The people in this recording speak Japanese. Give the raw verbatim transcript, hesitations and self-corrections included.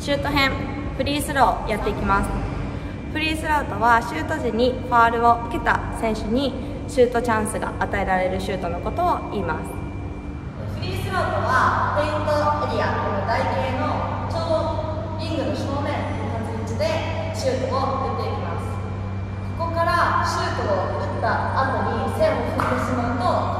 シュート編フリースローやっていきます。フリースローとはシュート時にファウルを受けた選手にシュートチャンスが与えられるシュートのことを言います。フリースローとはペイントエリアという台形のちょうどリングの正面の立ち位置でシュートを打っていきます。ここからシュートを打った後に線を踏んでしまうと